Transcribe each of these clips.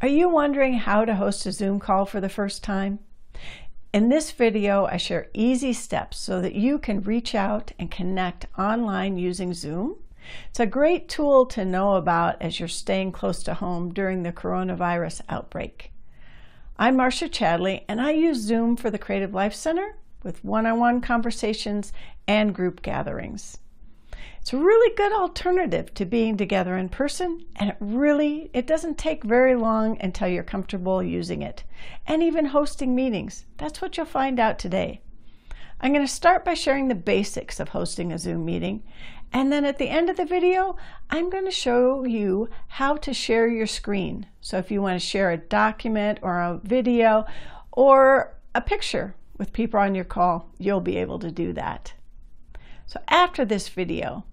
Are you wondering how to host a Zoom call for the first time? In this video, I share easy steps so that you can reach out and connect online using Zoom. It's a great tool to know about as you're staying close to home during the coronavirus outbreak. I'm Marcia Chadley, and I use Zoom for the Creative Life Center with one-on-one conversations and group gatherings. It's a really good alternative to being together in person, and it doesn't take very long until you're comfortable using it, and even hosting meetings. That's what you'll find out today. I'm going to start by sharing the basics of hosting a Zoom meeting, and then at the end of the video, I'm going to show you how to share your screen. So if you want to share a document or a video or a picture with people on your call, you'll be able to do that. So after this video,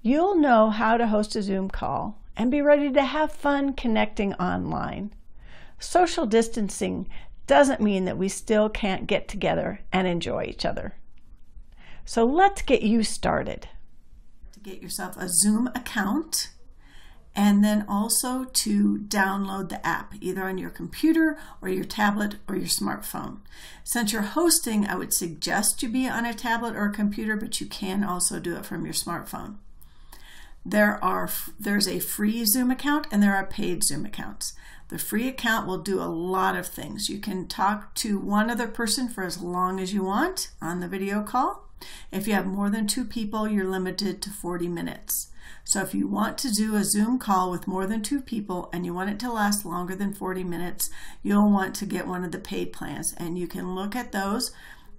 you'll know how to host a Zoom call and be ready to have fun connecting online. Social distancing doesn't mean that we still can't get together and enjoy each other. So let's get you started. To get yourself a Zoom account, and then also to download the app, either on your computer or your tablet or your smartphone. Since you're hosting, I would suggest you be on a tablet or a computer, but you can also do it from your smartphone. There's a free Zoom account and there are paid Zoom accounts. The free account will do a lot of things. You can talk to one other person for as long as you want on the video call. If you have more than two people, you're limited to 40 minutes. So if you want to do a Zoom call with more than two people and you want it to last longer than 40 minutes, you'll want to get one of the paid plans. And you can look at those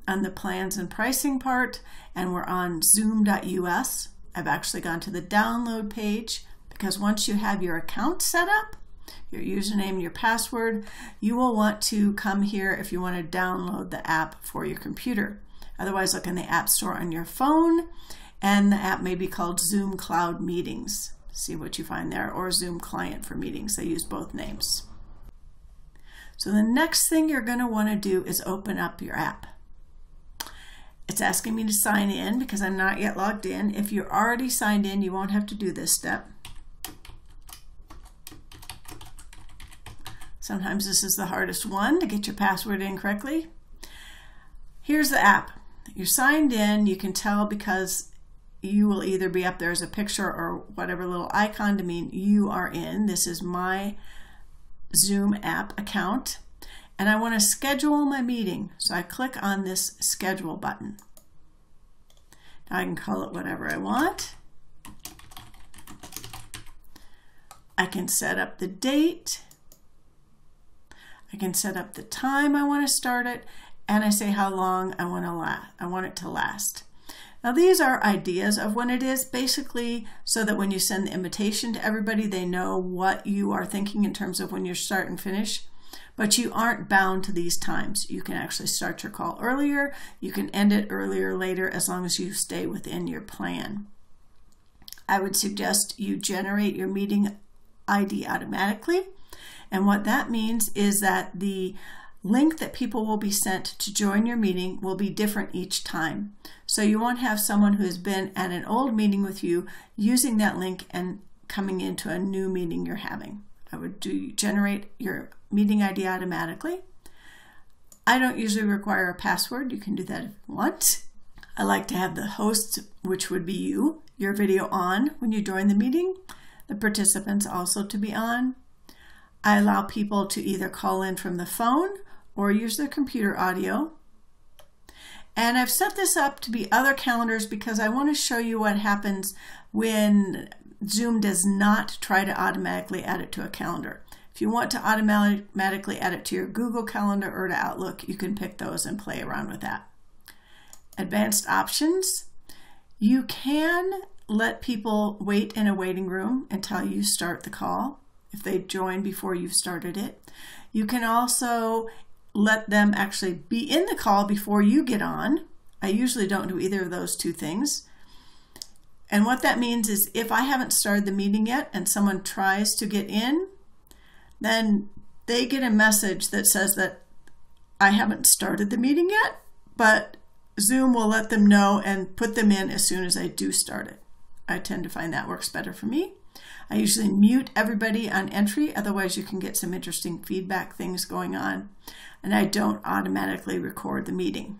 on the plans and pricing part, and we're on zoom.us. I've actually gone to the download page, because once you have your account set up, your username and your password, you will want to come here if you want to download the app for your computer. Otherwise, look in the App Store on your phone, and the app may be called Zoom Cloud Meetings. See what you find there, or Zoom Client for Meetings. They use both names. So the next thing you're going to want to do is open up your app. It's asking me to sign in because I'm not yet logged in. If you're already signed in, you won't have to do this step. Sometimes this is the hardest one, to get your password in correctly. Here's the app. You're signed in. You can tell because you will either be up there as a picture or whatever little icon to mean you are in. This is my Zoom app account, and I want to schedule my meeting. So I click on this schedule button. Now I can call it whatever I want. I can set up the date. I can set up the time I want to start it, and I say how long I want it to last. Now these are ideas of when it is, basically so that when you send the invitation to everybody, they know what you are thinking in terms of when you start and finish. But you aren't bound to these times. You can actually start your call earlier. You can end it earlier or later, as long as you stay within your plan. I would suggest you generate your meeting ID automatically. And what that means is that the link that people will be sent to join your meeting will be different each time. So you won't have someone who has been at an old meeting with you using that link and coming into a new meeting you're having. I would generate your meeting ID automatically. I don't usually require a password. You can do that if you want. I like to have the host, which would be you, your video on when you join the meeting, the participants also to be on. I allow people to either call in from the phone or use their computer audio. And I've set this up to be other calendars because I want to show you what happens when Zoom does not try to automatically add it to a calendar. If you want to automatically add it to your Google Calendar or to Outlook, you can pick those and play around with that. Advanced options. You can let people wait in a waiting room until you start the call, if they join before you've started it. You can also let them actually be in the call before you get on. I usually don't do either of those two things. And what that means is if I haven't started the meeting yet and someone tries to get in, then they get a message that says that I haven't started the meeting yet, but Zoom will let them know and put them in as soon as I do start it. I tend to find that works better for me. I usually mute everybody on entry, otherwise you can get some interesting feedback things going on. And I don't automatically record the meeting.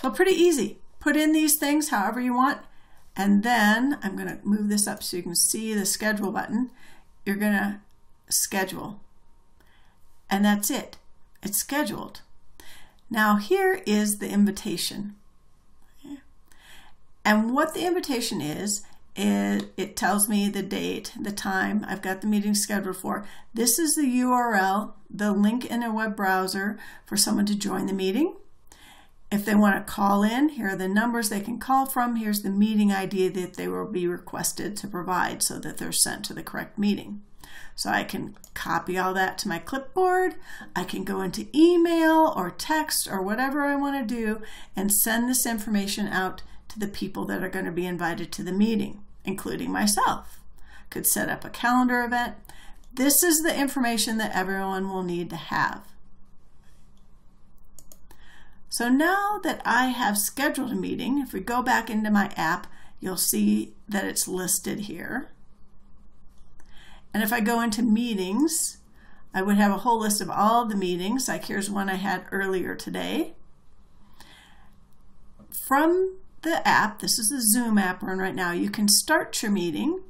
So pretty easy. Put in these things however you want. And then I'm going to move this up so you can see the schedule button. You're going to schedule. And that's it. It's scheduled. Now here is the invitation. Okay. And what the invitation is it tells me the date, the time, I've got the meeting scheduled for. This is the URL, the link in a web browser for someone to join the meeting. If they want to call in, here are the numbers they can call from. Here's the meeting ID that they will be requested to provide so that they're sent to the correct meeting. So I can copy all that to my clipboard. I can go into email or text or whatever I want to do and send this information out to the people that are going to be invited to the meeting, including myself. Could set up a calendar event. This is the information that everyone will need to have. So now that I have scheduled a meeting, if we go back into my app, you'll see that it's listed here. And if I go into meetings, I would have a whole list of all the meetings. Like here's one I had earlier today. From the app, this is the Zoom app we're in right now, you can start your meeting.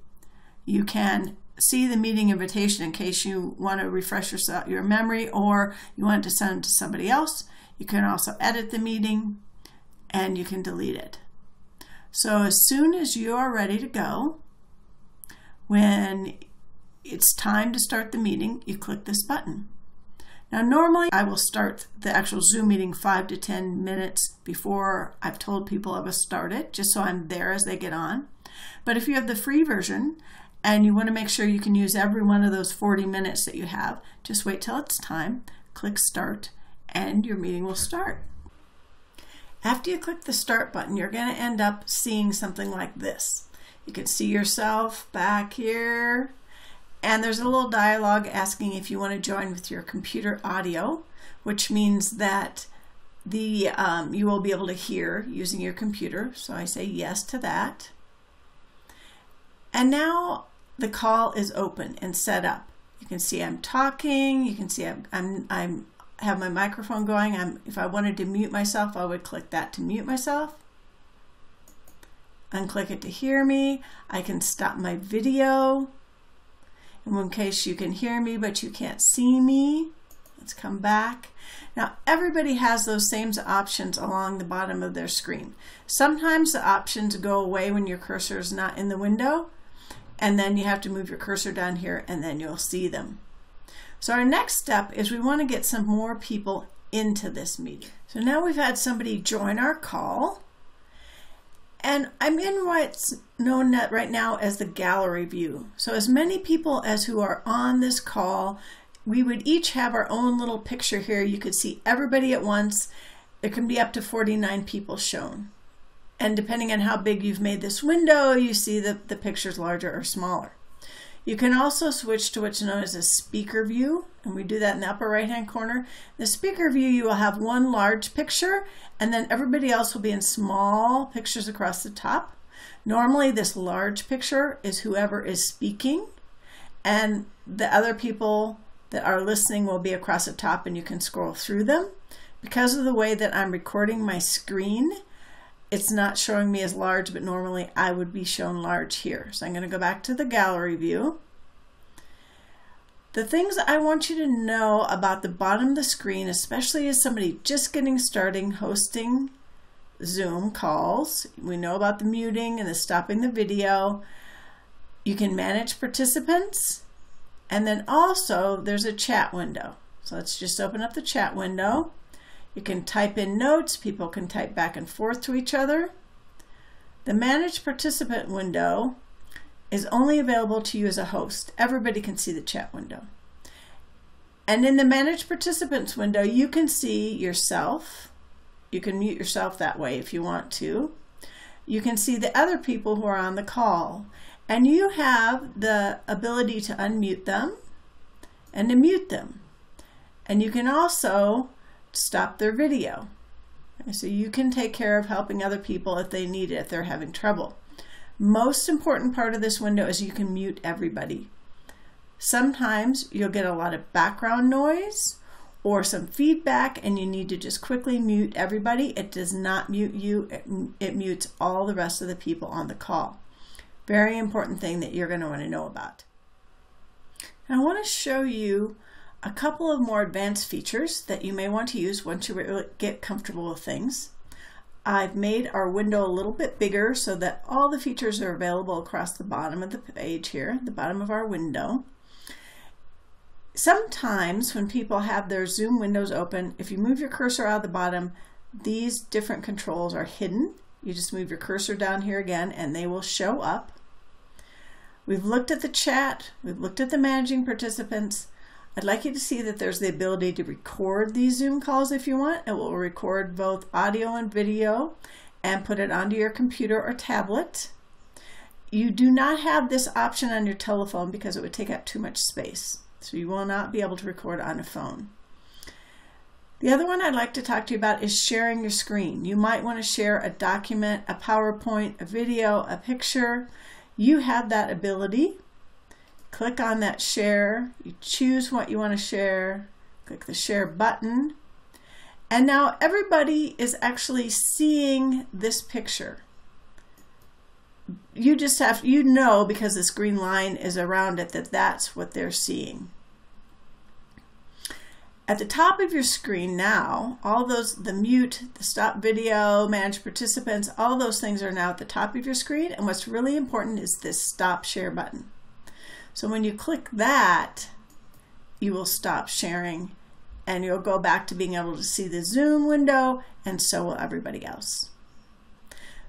You can see the meeting invitation in case you want to refresh your memory or you want to send it to somebody else. You can also edit the meeting and you can delete it. So as soon as you are ready to go, when it's time to start the meeting, you click this button. Now normally I will start the actual Zoom meeting 5 to 10 minutes before I've told people I will start it, just so I'm there as they get on. But if you have the free version and you want to make sure you can use every one of those 40 minutes that you have, just wait till it's time, click start, and your meeting will start. After you click the start button, you're going to end up seeing something like this. You can see yourself back here, and there's a little dialogue asking if you want to join with your computer audio, which means that the you will be able to hear using your computer. So I say yes to that. And now the call is open and set up. You can see I'm talking. You can see I have my microphone going. If I wanted to mute myself, I would click that to mute myself. Unclick it to hear me. I can stop my video. In case you can hear me but you can't see me, let's come back. Now everybody has those same options along the bottom of their screen. Sometimes the options go away when your cursor is not in the window, and then you have to move your cursor down here and then you'll see them. So our next step is we want to get some more people into this meeting. So now we've had somebody join our call, and I'm in what's known right now as the gallery view. So as many people as who are on this call, we would each have our own little picture here. You could see everybody at once. There can be up to 49 people shown. And depending on how big you've made this window, you see the pictures larger or smaller. You can also switch to what's known as a speaker view, and we do that in the upper right-hand corner. The speaker view, you will have one large picture, and then everybody else will be in small pictures across the top. Normally, this large picture is whoever is speaking, and the other people that are listening will be across the top, and you can scroll through them. Because of the way that I'm recording my screen, it's not showing me as large, but normally I would be shown large here. So I'm going to go back to the gallery view. The things I want you to know about the bottom of the screen, especially as somebody just getting started hosting Zoom calls, we know about the muting and the stopping the video. You can manage participants, and then also there's a chat window. So let's just open up the chat window. You can type in notes, people can type back and forth to each other. The Manage Participant window is only available to you as a host. Everybody can see the chat window. And in the Manage Participants window, you can see yourself. You can mute yourself that way if you want to. You can see the other people who are on the call. And you have the ability to unmute them and to mute them. And you can also stop their video. So you can take care of helping other people if they need it, if they're having trouble. Most important part of this window is you can mute everybody. Sometimes you'll get a lot of background noise or some feedback and you need to just quickly mute everybody. It does not mute you, it mutes all the rest of the people on the call. Very important thing that you're going to want to know about. And I want to show you a couple of more advanced features that you may want to use once you really get comfortable with things. I've made our window a little bit bigger so that all the features are available across the bottom of the page here, the bottom of our window. Sometimes when people have their Zoom windows open, if you move your cursor out of the bottom, these different controls are hidden. You just move your cursor down here again and they will show up. We've looked at the chat, we've looked at the managing participants. I'd like you to see that there's the ability to record these Zoom calls if you want. It will record both audio and video and put it onto your computer or tablet. You do not have this option on your telephone because it would take up too much space. So you will not be able to record on a phone. The other one I'd like to talk to you about is sharing your screen. You might want to share a document, a PowerPoint, a video, a picture. You have that ability. Click on that share, you choose what you want to share, click the share button, and now everybody is actually seeing this picture. You just have, you know, because this green line is around it, that that's what they're seeing. At the top of your screen now, all those, the mute, the stop video, manage participants, all those things are now at the top of your screen, and what's really important is this stop share button. So when you click that, you will stop sharing and you'll go back to being able to see the Zoom window, and so will everybody else.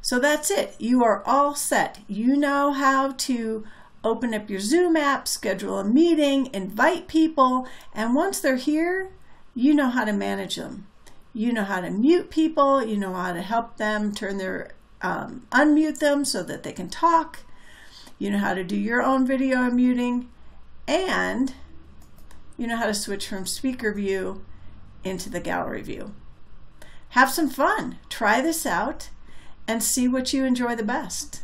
So that's it. You are all set. You know how to open up your Zoom app, schedule a meeting, invite people, and once they're here, you know how to manage them. You know how to mute people, you know how to help them turn their, unmute them so that they can talk. You know how to do your own video muting, and you know how to switch from speaker view into the gallery view. Have some fun. Try this out and see what you enjoy the best.